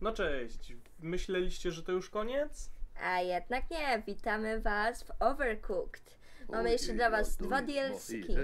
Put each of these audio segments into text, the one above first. No cześć, myśleliście, że to już koniec? A jednak nie, witamy was w Overcooked. Mamy jeszcze dla was dwa DLC-ki.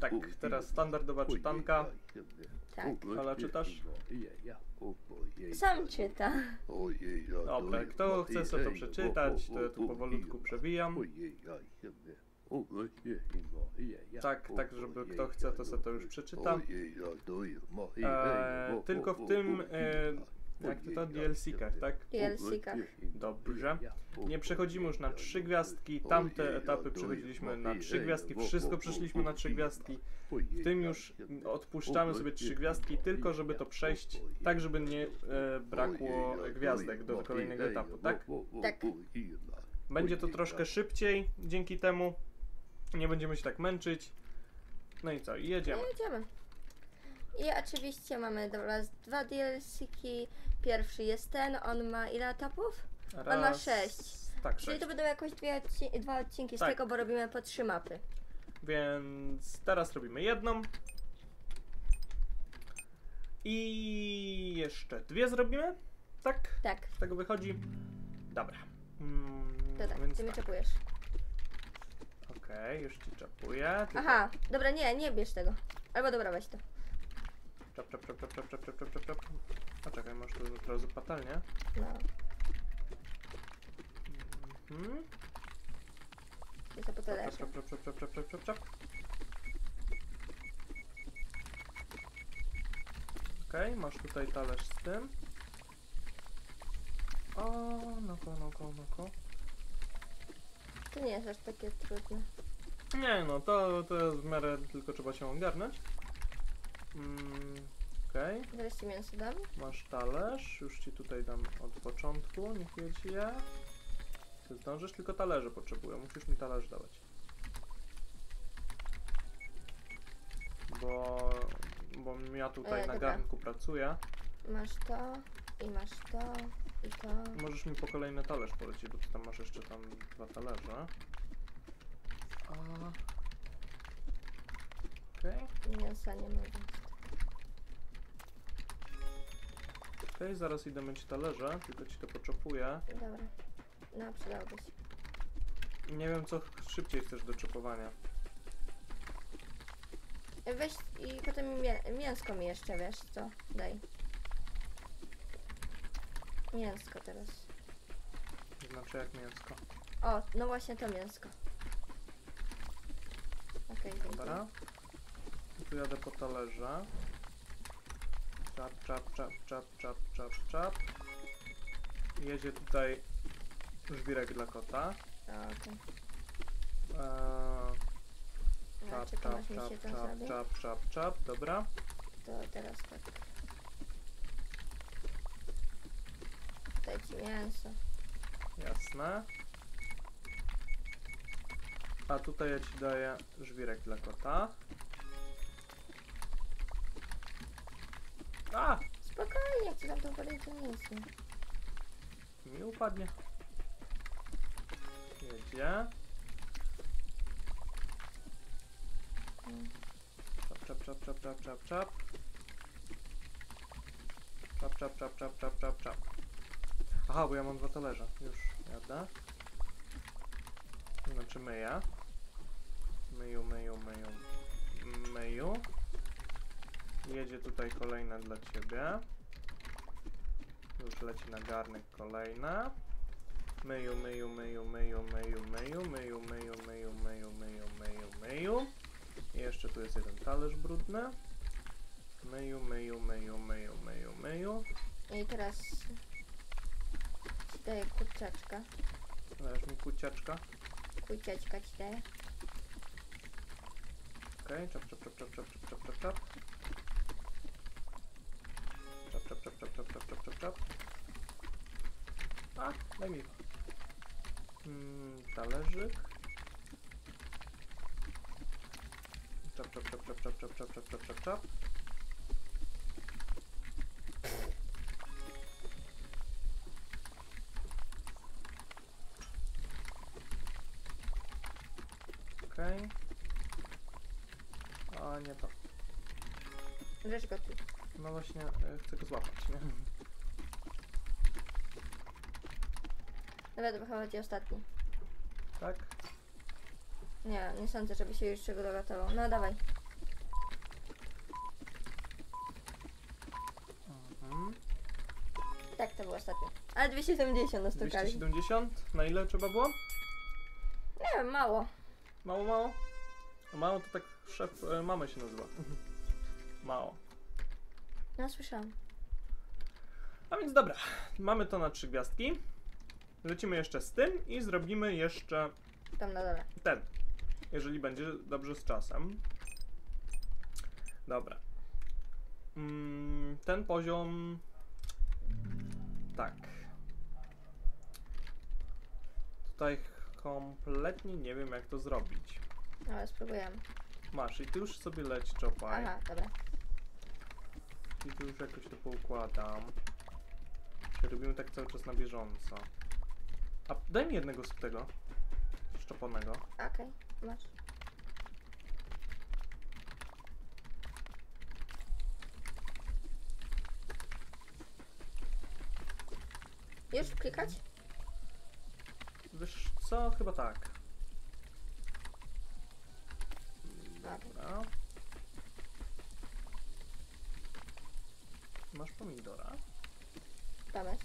Tak, teraz standardowa czytanka. Tak. Ale czytasz? Sam czyta. Dobra, kto chce sobie to przeczytać, to ja tu powolutku przewijam. Tak, żeby kto chce, to sobie to już przeczyta. Tylko w tym... Tak, to DLC-kach, tak? DLC-kach. Dobrze. Nie przechodzimy już na 3 gwiazdki. Tamte etapy przechodziliśmy na 3 gwiazdki. Wszystko przeszliśmy na 3 gwiazdki. W tym już odpuszczamy sobie 3 gwiazdki, tylko żeby to przejść tak, żeby nie brakło gwiazdek do kolejnego etapu, tak? Tak. Będzie to troszkę szybciej dzięki temu. Nie będziemy się tak męczyć. No i co? Jedziemy. Jedziemy. I oczywiście mamy do was dwa DLC-ki. Pierwszy jest ten, on ma ile etapów? On ma 6. Tak, 6. Czyli to będą jakoś dwa odcinki z tego, bo robimy po 3 mapy. Więc teraz robimy jedną. I jeszcze 2 zrobimy? Tak? Tak. Z tego wychodzi. Dobra. To tak, więc ty mnie czepujesz. Okej, już ci czepuję. Tylko... Aha, dobra, nie bierz tego. Albo dobra, weź to. Czap. A czekaj, masz tu od razu patelnię? No. Jest to patelnia. Czap. Okej, masz tutaj talerz z tym. O, no. To nie jest aż takie trudne. Nie no, to jest w miarę, tylko trzeba się ogarnąć. Okej. Wreszcie mięso dam. Masz talerz, już ci tutaj dam od początku, niech jedzie ci je. Ty zdążysz, tylko talerze potrzebuję, musisz mi talerz dawać. Bo ja tutaj na garnku pracuję. Masz to, i masz to, i to. Możesz mi po kolejny talerz polecić, bo ty tam masz jeszcze tam 2 talerze. Okej. Mięsa nie mogę. Okej, zaraz idę myć talerze, tylko ci to poczopuję. Dobra, no przydałby się. Nie wiem, co szybciej chcesz do czopowania. Weź i potem mięsko mi jeszcze, wiesz co, daj. Mięsko teraz. Znaczy jak mięsko? O, no właśnie to mięsko. Okej, dobra. Tu jadę po talerze. Czap. Jedzie tutaj żwirek dla kota. Okej. Czap. Dobra. To teraz tak. Tutaj ci mięso. Jasne. A tutaj ja ci daję żwirek dla kota. A! Spokojnie, jak ci tam to upadnie, to nic nie upadnie. Jedzie. Czap. Aha, bo ja mam 2 talerze. Już jadę. Znaczy myję. Myju. Jedzie tutaj kolejna dla ciebie. Już leci na garnek kolejna. Myju. I jeszcze tu jest jeden talerz brudny. Myju. I teraz ci daję kurczaczka. Dajesz mi kurczaczka? Kurczaczka ci daję. Okej, czap. Czap. A, daj mi talerzyk. Czap. Okej. A, nie to. Wiesz go tu. No właśnie, chcę go złapać, nie? No wiadomo, chyba chodzi ostatni. Tak? Nie, nie sądzę, żeby się już czego dolatował. No dawaj. Mhm. Tak, to było ostatnie. Ale 270 dostukali. 270? Na ile trzeba było? Nie wiem, mało. Mało, mało? Mało to tak szef mamy się nazywa. Mało. No, słyszałam. A więc dobra, mamy to na 3 gwiazdki. Lecimy jeszcze z tym i zrobimy jeszcze tam na dole. Ten, jeżeli będzie dobrze z czasem. Dobra. Ten poziom... Tak. Tutaj kompletnie nie wiem, jak to zrobić. Ale spróbujemy. Masz i ty już sobie leć, Chopaj. Aha, dobra. I tu już jakoś to poukładam. Robimy tak cały czas na bieżąco. A daj mi jednego z tego szczeponego. Okej, masz. Już klikać? Wiesz co? Chyba tak. Dobra. Masz pomidora? Dawać.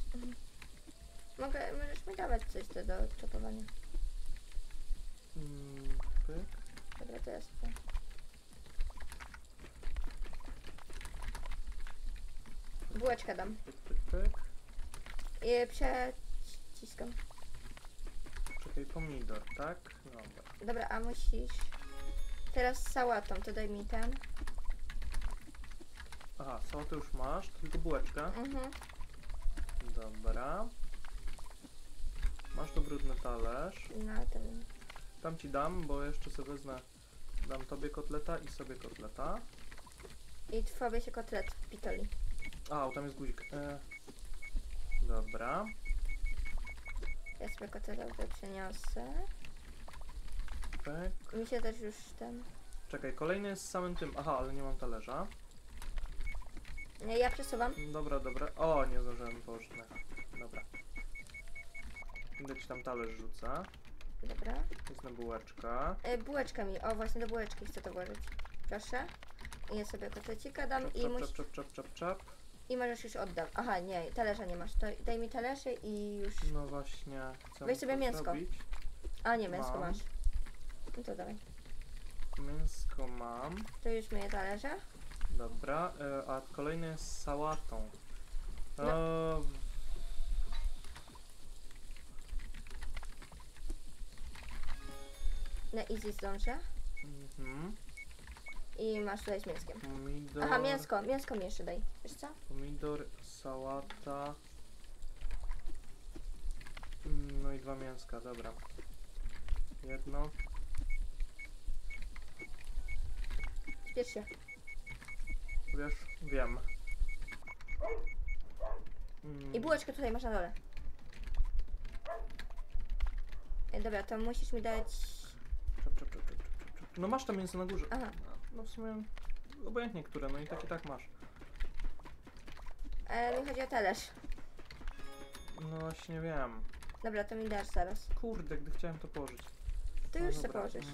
Mogę, możesz mi dawać coś do czekowania. Pyk. Dobra, to jest to. Bułeczkę dam. Pyk, pyk, pyk. I przeciskam. Czekaj, pomidor, tak? Dobra. Dobra, a musisz... Teraz z sałatą, to daj mi ten. Aha, sałatę już masz, tylko bułeczka. Mhm. Dobra. Masz tu brudny talerz. No, ten. Tam ci dam, bo jeszcze sobie wezmę. Dam tobie kotleta i sobie kotleta. I tobie się kotlet pitoli. A, tam jest guzik. Dobra. Ja sobie kotleta tutaj przeniosę. Tak. Mi się też już ten... Czekaj, kolejny jest z samym tym. Aha, ale nie mam talerza. Nie, ja przesuwam. Dobra, dobra. O, nie zdążyłem położyć. Dobra. Idę ci tam talerz rzucę. Dobra. Jest na bułeczka. Bułeczka mi. O, właśnie do bułeczki chcę to włożyć. Proszę. I ja sobie kotlecika dam czap, i musisz... Czap. I możesz już oddam. Aha, nie, talerza nie masz. To daj mi talerze i już... No właśnie. Weź sobie mięsko. Zrobić. A nie, mięsko masz. No to dawaj. Mięsko mam. To już myję talerze. Dobra, a kolejny jest z sałatą. No. Na easy zdążę. I masz tutaj z mięskiem. Pomidor. Aha, mięsko mi jeszcze daj. Wiesz co? Pomidor, sałata. No i 2 mięska, dobra. Jedno. Spiesz się. Wiesz? Wiem. I bułeczkę tutaj masz na dole. Dobra, to musisz mi dać... No masz tam mięso na górze. Aha. No w sumie obojętnie które, no i tak masz. Ale mi chodzi o talerz. No właśnie wiem. Dobra, to mi dasz zaraz. Kurde, gdy chciałem to położyć. Ty już sobie położysz.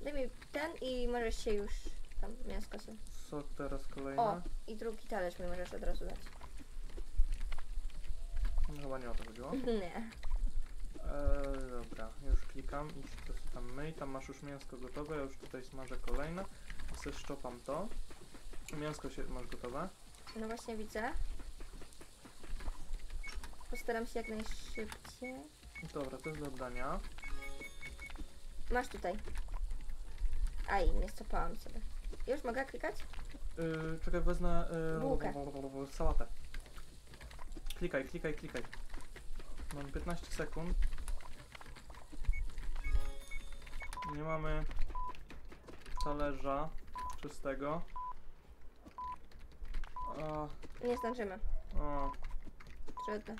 Daj mi ten i możesz się już... Tam mięsko sobie. Co teraz kolejne? O, i drugi talerz mi możesz od razu dać. No, chyba nie o to chodziło? Nie. Dobra, już klikam i to jest tam myj. Tam masz już mięsko gotowe, ja już tutaj smażę kolejne. Szczopam to. Mięsko się masz gotowe. No właśnie widzę. Postaram się jak najszybciej. Dobra, to jest do oddania. Masz tutaj. Aj, nie stopałam sobie. Już mogę klikać? Czekaj, wezmę bułkę. Sałatę. Klikaj. Mam 15 sekund. Nie mamy talerza czystego. O. Nie zdążymy. O. Trudno.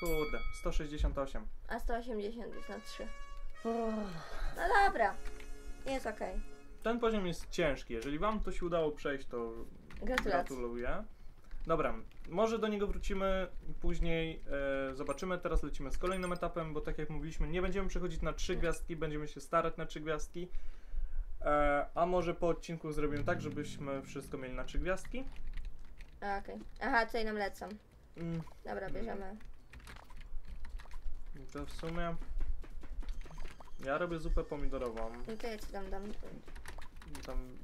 Kurde, 168. A 180 jest na 3. No dobra. Jest okej. Ten poziom jest ciężki. Jeżeli wam to się udało przejść, to gratuluję. Dobra, może do niego wrócimy później, zobaczymy. Teraz lecimy z kolejnym etapem, bo tak jak mówiliśmy, nie będziemy przechodzić na 3 gwiazdki, będziemy się starać na 3 gwiazdki. A może po odcinku zrobimy tak, żebyśmy wszystko mieli na 3 gwiazdki. Okej, okay. Aha, tutaj nam lecą. Dobra, bierzemy. To w sumie... Ja robię zupę pomidorową. No to ja ci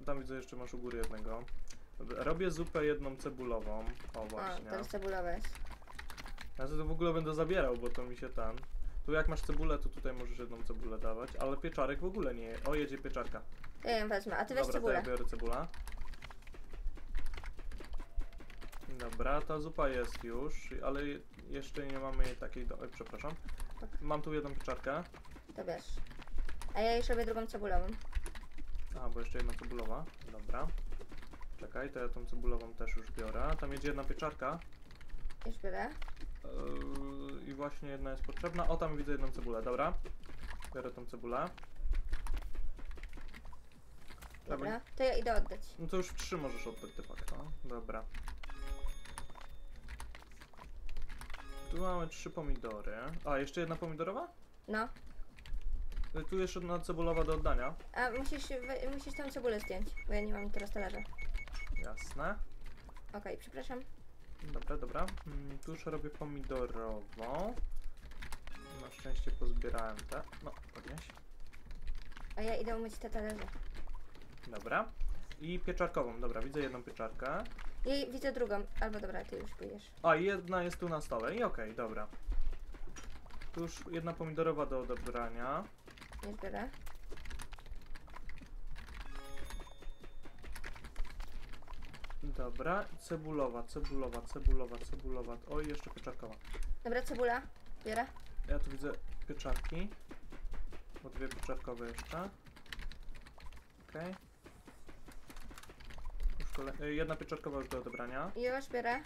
tam widzę, jeszcze masz u góry jednego. Robię zupę jedną cebulową. O właśnie. O, to jest cebulowa jest. Ja to w ogóle będę zabierał, bo to mi się tam... Tu jak masz cebulę, to tutaj możesz jedną cebulę dawać, ale pieczarek w ogóle nie je. O, jedzie pieczarka. Ja ją wezmę, a ty weź cebulę. Dobra, to ja biorę cebulę. Dobra, ta zupa jest już, ale jeszcze nie mamy jej takiej... Przepraszam. Mam tu jedną pieczarkę. To wiesz. A ja już robię drugą cebulową. A, bo jeszcze jedna cebulowa. Dobra. Czekaj, to ja tą cebulową też już biorę. Tam jedzie jedna pieczarka. Już biorę. I właśnie jedna jest potrzebna. O, tam widzę jedną cebulę, dobra. Biorę tą cebulę. Dobra, to ja idę oddać. No to już 3 możesz oddać de facto. Dobra. Tu mamy 3 pomidory. A, jeszcze jedna pomidorowa? No. Tu jeszcze jedna cebulowa do oddania. A, musisz tą cebulę zdjąć, bo ja nie mam teraz talerza. Jasne. Okej, przepraszam. Dobra, dobra. Tu już robię pomidorową. Na szczęście pozbierałem te. No, podnieś. A ja idę umyć te talerze. Dobra. I pieczarkową. Dobra, widzę jedną pieczarkę. I widzę drugą. Albo dobra, ty już pijesz. A, jedna jest tu na stole. I okej, dobra. Tu już jedna pomidorowa do odebrania. Nie zbiorę. Dobra, cebulowa. Oj, jeszcze pieczarkowa. Dobra, cebula, biorę. Ja tu widzę pieczarki. Bo 2 pieczarkowe jeszcze. Okej. Okay. Jedna pieczarkowa już do odebrania. Już biorę.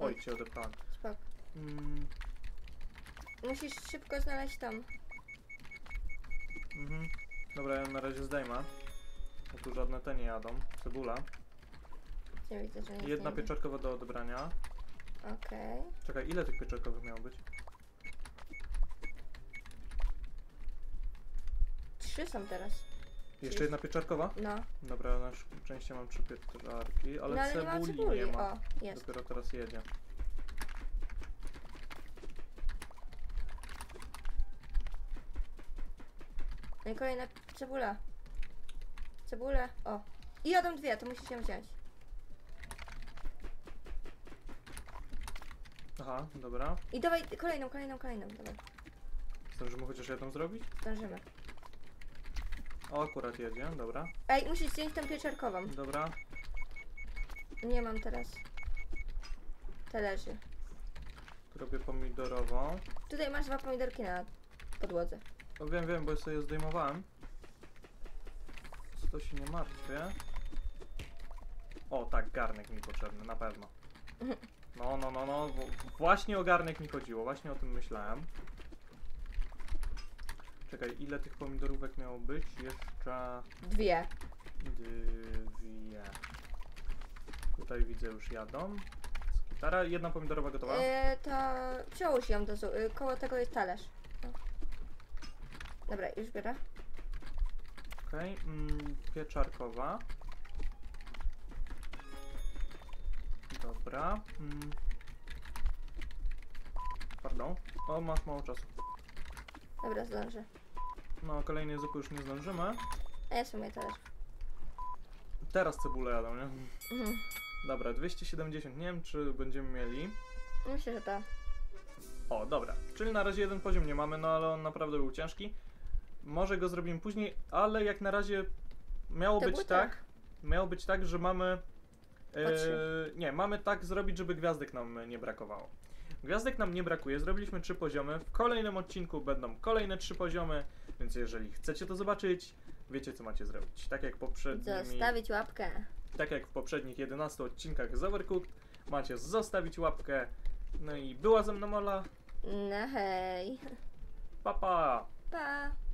Oj, cię odebrałem. Spok. Musisz szybko znaleźć tam. Dobra, ja na razie zdejmę. Bo tu żadne te nie jadą. Cebula. Ja widzę, że nie jedna pieczarkowa do odebrania. Okej. Okay. Czekaj, ile tych pieczarkowych miało być? 3 są teraz. Jeszcze 3. Jedna pieczarkowa? No. Dobra, na szczęście mam 3 pieczarki, ale, no, ale cebuli nie ma. O, jest. Dopiero teraz jedzie. No i kolejna cebula. Cebulę, o. I jadą 2, to musisz ją wziąć. Aha, dobra. I dawaj kolejną, dawaj. Zdążymy chociaż jedną zrobić? Zdążymy. O, akurat jedzie, dobra. Ej, musisz zdjąć tę pieczarkową. Dobra. Nie mam teraz talerzy. Robię pomidorową. Tutaj masz 2 pomidorki na podłodze. No wiem, bo ja sobie je zdejmowałem. To się nie martwię. O, tak, garnek mi potrzebny, na pewno. No. Właśnie o garnek mi chodziło, właśnie o tym myślałem. Czekaj, ile tych pomidorówek miało być? Jeszcze... 2. 2. Tutaj widzę, już jadą. Z gitara, jedna pomidorowa gotowa? To przełóż ją do... koło tego jest talerz. O. Dobra, już biorę. Okej, okay, pieczarkowa. Dobra. Pardon. O, masz mało czasu. Dobra, zdążę. No, kolejnej zupy już nie zdążymy. A ja sobie też. Teraz cebulę jadą, nie? Dobra, 270. Nie wiem, czy będziemy mieli. Myślę, że tak. O, dobra. Czyli na razie jeden poziom nie mamy, no ale on naprawdę był ciężki. Może go zrobimy później, ale jak na razie miało być tak, że mamy... nie, mamy tak zrobić, żeby gwiazdek nam nie brakowało. Gwiazdek nam nie brakuje, zrobiliśmy 3 poziomy. W kolejnym odcinku będą kolejne 3 poziomy, więc jeżeli chcecie to zobaczyć, wiecie co macie zrobić. Tak jak zostawić łapkę. Tak jak w poprzednich 11 odcinkach z Overcooked, macie zostawić łapkę. No i była ze mną Ola. No hej. Pa, pa. Pa.